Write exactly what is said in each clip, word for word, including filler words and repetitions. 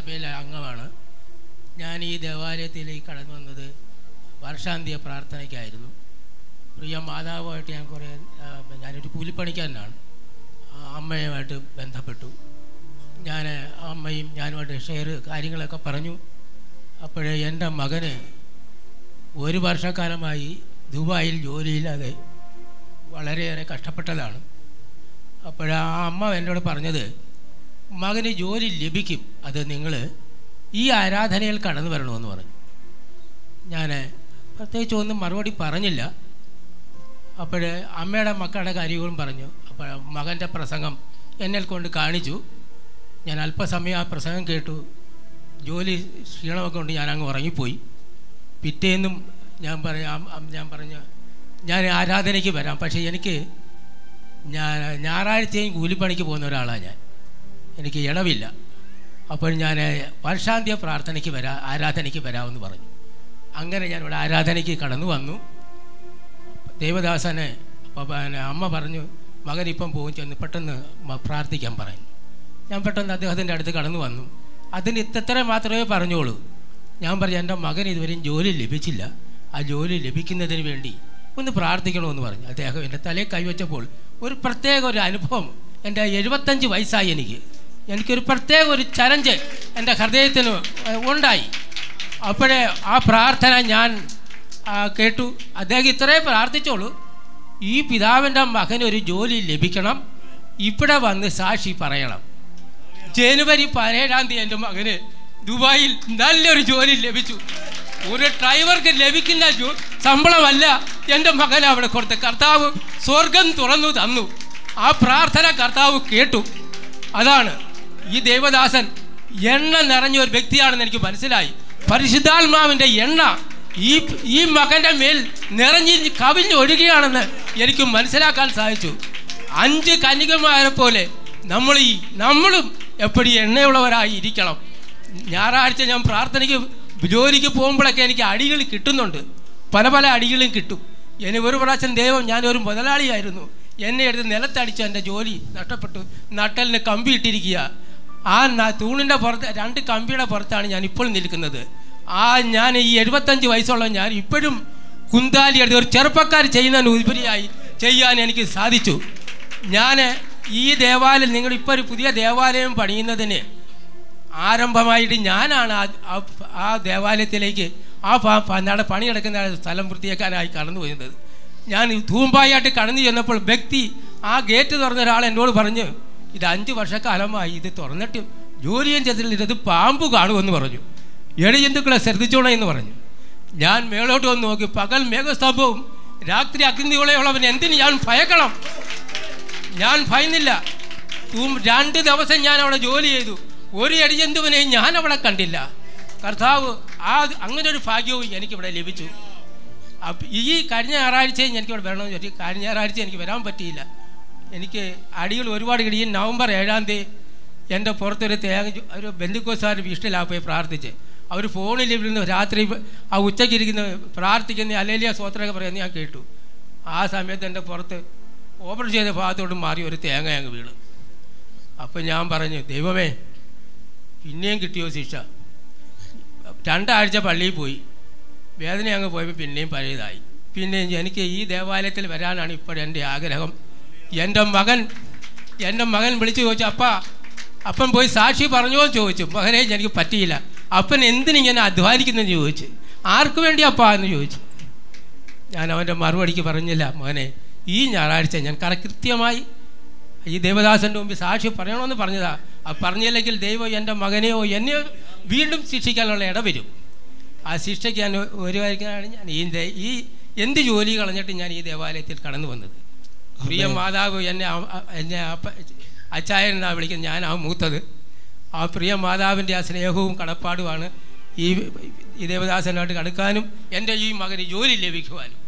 സഭയിലെ അംഗമാണ്. ഞാൻ ഈ ദേവാലയത്തിലേക്ക് കടന്നു വന്നത് വർഷാന്ത്യ പ്രാർത്ഥനയ്ക്കായിരുന്നു. പ്രിയ മാതാവുമായിട്ട് ഞാൻ കുറേ ഞാനൊരു കൂലിപ്പണിക്കാരനാണ്. അമ്മയുമായിട്ട് ബന്ധപ്പെട്ടു. ഞാൻ അമ്മയും ഞാനുമായിട്ട് ഷെയർ കാര്യങ്ങളൊക്കെ പറഞ്ഞു. അപ്പോഴേ എൻ്റെ മകന് ഒരു വർഷക്കാലമായി ദുബായിൽ ജോലിയില്ലാതെ വളരെയേറെ കഷ്ടപ്പെട്ടതാണ്. അപ്പോഴാ അമ്മ എന്നോട് പറഞ്ഞത്, മകന് ജോലി ലഭിക്കും, അത് നിങ്ങൾ ഈ ആരാധനയിൽ കടന്നു വരണമെന്ന് പറഞ്ഞു. ഞാൻ പ്രത്യേകിച്ച് ഒന്നും മറുപടി പറഞ്ഞില്ല. അപ്പോഴേ അമ്മയുടെ മക്കളുടെ കാര്യങ്ങളും പറഞ്ഞു. അപ്പോൾ മകൻ്റെ പ്രസംഗം എന്നെ കൊണ്ട് കാണിച്ചു. ഞാൻ അല്പസമയം ആ പ്രസംഗം കേട്ടു. ജോലി ക്ഷീണമൊക്കെ കൊണ്ട് ഞാൻ അങ്ങ് ഉറങ്ങിപ്പോയി. പിറ്റേന്നും ഞാൻ പറയാം ഞാൻ പറഞ്ഞു ഞാൻ ആരാധനയ്ക്ക് വരാം. പക്ഷേ എനിക്ക് ഞാൻ ഞായറാഴ്ചയും കൂലിപ്പണിക്ക് പോകുന്ന ഒരാളാണ്. ഞാൻ എനിക്ക് ഇടവില്ല. അപ്പോൾ ഞാൻ വർഷാന്ത്യ പ്രാർത്ഥനയ്ക്ക് വരാ ആരാധനയ്ക്ക് വരാമെന്ന് പറഞ്ഞു. അങ്ങനെ ഞാൻ ഇവിടെ ആരാധനയ്ക്ക് കടന്നു വന്നു. ദേവദാസനെ അമ്മ പറഞ്ഞു, മകനിപ്പം പോകും, ചെന്ന് പെട്ടെന്ന് പ്രാർത്ഥിക്കാൻ പറഞ്ഞു. ഞാൻ പെട്ടെന്ന് അദ്ദേഹത്തിൻ്റെ അടുത്ത് കടന്നു വന്നു. അതിന് ഇത്ര മാത്രമേ പറഞ്ഞോളൂ. ഞാൻ പറഞ്ഞു, എൻ്റെ മകൻ ഇതുവരെയും ജോലി ലഭിച്ചില്ല, ആ ജോലി ലഭിക്കുന്നതിന് വേണ്ടി ഒന്ന് പ്രാർത്ഥിക്കണമെന്ന് പറഞ്ഞു. അദ്ദേഹം എൻ്റെ തലയിൽ കൈവച്ചപ്പോൾ ഒരു പ്രത്യേക ഒരു അനുഭവം. എൻ്റെ എഴുപത്തഞ്ച് വയസ്സായി, എനിക്ക് എനിക്കൊരു പ്രത്യേക ഒരു ചലഞ്ച് എൻ്റെ ഹൃദയത്തിന് ഉണ്ടായി. അപ്പോഴേ ആ പ്രാർത്ഥന ഞാൻ കേട്ടു. അദ്ദേഹം ഇത്രേ പ്രാർത്ഥിച്ചോളൂ, ഈ പിതാവിൻ്റെ മകനൊരു ജോലി ലഭിക്കണം, ഇവിടെ വന്ന് സാക്ഷി പറയണം. ജനുവരി പതിനേഴാം തീയതി എൻ്റെ മകന് ദുബായിൽ നല്ലൊരു ജോലി ലഭിച്ചു. ഒരു ഡ്രൈവർക്ക് ലഭിക്കുന്ന ജോ ശമ്പളമല്ല എൻ്റെ മകൻ അവിടെ കൊടുത്ത്. കർത്താവ് സ്വർഗം തുറന്നു തന്നു. ആ പ്രാർത്ഥന കർത്താവ് കേട്ടു. അതാണ് ഈ ദേവദാസൻ എണ്ണ നിറഞ്ഞ ഒരു വ്യക്തിയാണെന്ന് എനിക്ക് മനസ്സിലായി. പരിശുദ്ധാത്മാവിൻ്റെ എണ്ണ ഈ ഈ മകൻ്റെ മേൽ നിറഞ്ഞി കവിഞ്ഞൊഴുകയാണെന്ന് എനിക്ക് മനസ്സിലാക്കാൻ സാധിച്ചു. അഞ്ച് കന്യകമാരെ പോലെ നമ്മൾ ഈ നമ്മളും എപ്പോഴും എണ്ണയുള്ളവരായി ഇരിക്കണം. ഞായറാഴ്ച ഞാൻ പ്രാർത്ഥനയ്ക്ക് ജോലിക്ക് പോകുമ്പോഴൊക്കെ എനിക്ക് അടികൾ കിട്ടുന്നുണ്ട്, പല പല അടികളും കിട്ടും. ഇനി ഒരു പ്രാവശ്യം ദൈവം, ഞാനൊരു മുതലാളിയായിരുന്നു, എന്നെ എടുത്ത് നിലത്തടിച്ചു, എൻ്റെ ജോലി നഷ്ടപ്പെട്ടു. നട്ടലിന് കമ്പി ഇട്ടിരിക്കുക. ആ തൂണിൻ്റെ പുറത്ത് രണ്ട് കമ്പിയുടെ പുറത്താണ് ഞാൻ ഇപ്പോൾ നിൽക്കുന്നത്. ആ ഞാൻ ഈ എഴുപത്തഞ്ച് വയസ്സുള്ള ഞാൻ ഇപ്പോഴും കുന്താലി എടുത്ത് ഒരു ചെറുപ്പക്കാർ ചെയ്യുന്നതിന് ഉപരിയായി ചെയ്യാൻ എനിക്ക് സാധിച്ചു. ഞാൻ ഈ ദേവാലയം, നിങ്ങളിപ്പോൾ ഒരു പുതിയ ദേവാലയം പണിയുന്നതിന് ആരംഭമായിട്ട് ഞാനാണ് ആ ആ ദേവാലയത്തിലേക്ക് ആ നാടെ പണിയെടുക്കുന്ന സ്ഥലം വൃത്തിയാക്കാനായി കടന്നു പോയിരുന്നത്. ഞാൻ തൂമ്പായിട്ട് കടന്നു ചെന്നപ്പോൾ വ്യക്തി ആ ഗേറ്റ് തുറന്ന ഒരാൾ എന്നോട് പറഞ്ഞു, ഇത് അഞ്ച് വർഷക്കാലമായി ഇത് തുറന്നിട്ട് ജോലിയും ചെയ്തില്ല, ഇതത് പാമ്പ് കാണുമെന്ന് പറഞ്ഞു. ഏഴ് ജന്തുക്കളെ ശ്രദ്ധിച്ചോണേ എന്ന് പറഞ്ഞു. ഞാൻ മേളോട്ട് വന്ന് നോക്കി, പകൽ മേഘസ്തംഭവും രാത്രി അഗ്നിയോളയുള്ളവൻ, എന്തിന് ഞാൻ ഭയക്കണം? ഞാൻ ഭയന്നില്ല. രണ്ട് ദിവസം ഞാൻ അവിടെ ജോലി ചെയ്തു. ഒരു എടിജന്തുവിനെയും ഞാൻ അവിടെ കണ്ടില്ല. കർത്താവ് ആ അങ്ങനൊരു ഭാഗ്യവും എനിക്കിവിടെ ലഭിച്ചു. അപ്പം ഈ കഴിഞ്ഞ ഞായറാഴ്ചയും എനിക്കിവിടെ വരണമെന്ന് ചോദിച്ചു. കഴിഞ്ഞ ഞായറാഴ്ച എനിക്ക് വരാൻ പറ്റിയില്ല. എനിക്ക് അടികൾ ഒരുപാട് കിട്ടി. നവംബർ ഏഴാം തീയതി എൻ്റെ പുറത്തൊരു തേങ്ങ ഒരു ബന്ധുക്കോസാർ വീട്ടിലാണ് പോയി പ്രാർത്ഥിച്ച്. അവർ ഫോണിൽ ഇരുന്ന് രാത്രി ആ ഉച്ചയ്ക്ക് ഇരിക്കുന്ന പ്രാർത്ഥിക്കുന്ന അലേലിയ സ്വോത്രമൊക്കെ പറയുന്നത് ഞാൻ കേട്ടു. ആ സമയത്ത് എൻ്റെ പുറത്ത് ഓപ്പൺ ചെയ്ത ഭാഗത്തോട്ട് മാറി ഒരു തേങ്ങ അങ്ങ് വീണ്. അപ്പം ഞാൻ പറഞ്ഞു, ദൈവമേ, പിന്നെയും കിട്ടിയോ ശിക്ഷ? രണ്ടാഴ്ച പള്ളിയിൽ പോയി, വേദന അങ്ങ് പോയപ്പോൾ പിന്നെയും പഴയതായി. പിന്നെ എനിക്ക് ഈ ദേവാലയത്തിൽ വരാനാണ് ഇപ്പോഴെൻ്റെ ആഗ്രഹം. എൻ്റെ മകൻ എൻ്റെ മകൻ വിളിച്ചു ചോദിച്ചു, അപ്പാ അപ്പൻ പോയി സാക്ഷി പറഞ്ഞോ എന്ന് ചോദിച്ചു. മകനെ, എനിക്ക് പറ്റിയില്ല. അപ്പൻ എന്തിനിങ്ങനെ അധ്വാനിക്കുന്നതെന്ന് ചോദിച്ചു. ആർക്ക് വേണ്ടി അപ്പാ എന്ന് ചോദിച്ചു. ഞാൻ അവൻ്റെ മറുപടിക്ക് പറഞ്ഞില്ല, മോനെ, ഈ ഞായറാഴ്ച ഞാൻ കൃത്യമായി ഈ ദേവദാസൻ്റെ മുമ്പിൽ സാക്ഷി പറയണമെന്ന് പറഞ്ഞതാ. ആ പറഞ്ഞില്ലെങ്കിൽ ദൈവം എൻ്റെ മകനെയോ എന്നെയോ വീണ്ടും ശിക്ഷിക്കാനുള്ള ഇട വരും. ആ ശിക്ഷയ്ക്ക് ഞാൻ ഒരു കാര്യമാണ് ഞാൻ ഈ ഈ എന്ത് ജോലി കളഞ്ഞിട്ട് ഞാൻ ഈ ദേവാലയത്തിൽ കടന്നു വന്നത്. പ്രിയ മാതാവ് എന്നെ എന്നെ അച്ചായനെന്നാണ് വിളിക്കുന്നത്, ഞാനാ മൂത്തത്. ആ പ്രിയ മാതാവിൻ്റെ ആ സ്നേഹവും കടപ്പാടുമാണ് ഈ ഈ ദേവദാസനായിട്ട് കടക്കാനും എൻ്റെ ഈ മകന് ജോലി ലഭിക്കുവാനും.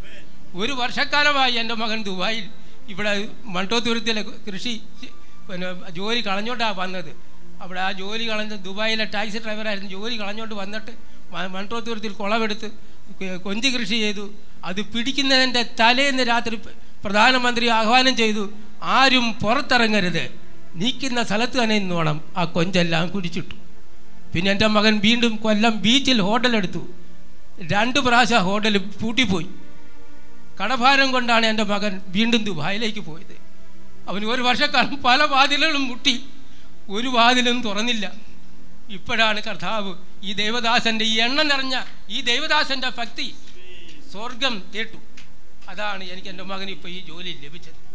ഒരു വർഷക്കാലമായി എൻ്റെ മകൻ ദുബായിൽ ഇവിടെ മണ്ടോത്തുരുത്തിലെ കൃഷി പിന്നെ ജോലി കളഞ്ഞോണ്ടാണ് വന്നത്. അവിടെ ആ ജോലി കളഞ്ഞ് ദുബായിലെ ടാക്സി ഡ്രൈവറായിരുന്നു. ജോലി കളഞ്ഞോണ്ട് വന്നിട്ട് മണ്ടോത്തുരുത്തിൽ കുളമെടുത്ത് കൊഞ്ച് കൃഷി ചെയ്തു. അത് പിടിക്കുന്നതിൻ്റെ തലേന്ന് രാത്രി പ്രധാനമന്ത്രി ആഹ്വാനം ചെയ്തു, ആരും പുറത്തിറങ്ങരുത്, നീക്കുന്ന സ്ഥലത്ത് തന്നെ നിന്നോണം. ആ കൊഞ്ചെല്ലാം കുടിച്ചിട്ടു. പിന്നെ എൻ്റെ മകൻ വീണ്ടും കൊല്ലം ബീച്ചിൽ ഹോട്ടലെടുത്തു. രണ്ട് പ്രാവശ്യം ഹോട്ടൽ പൂട്ടിപ്പോയി. കടഭാരം കൊണ്ടാണ് എൻ്റെ മകൻ വീണ്ടും ദുബായിലേക്ക് പോയത്. അവന് ഒരു വർഷക്കാലം പല വാതിലുകളും മുട്ടി, ഒരു വാതിലും തുറന്നില്ല. ഇപ്പോഴാണ് കർത്താവ് ഈ ദൈവദാസൻ്റെ ഈ എണ്ണ നിറഞ്ഞ ഈ ദൈവദാസൻ്റെ ഭക്തി സ്വർഗം കേട്ടു. അതാണ് എനിക്ക് എൻ്റെ മകന് ഇപ്പോൾ ഈ ജോലി ലഭിച്ചത്.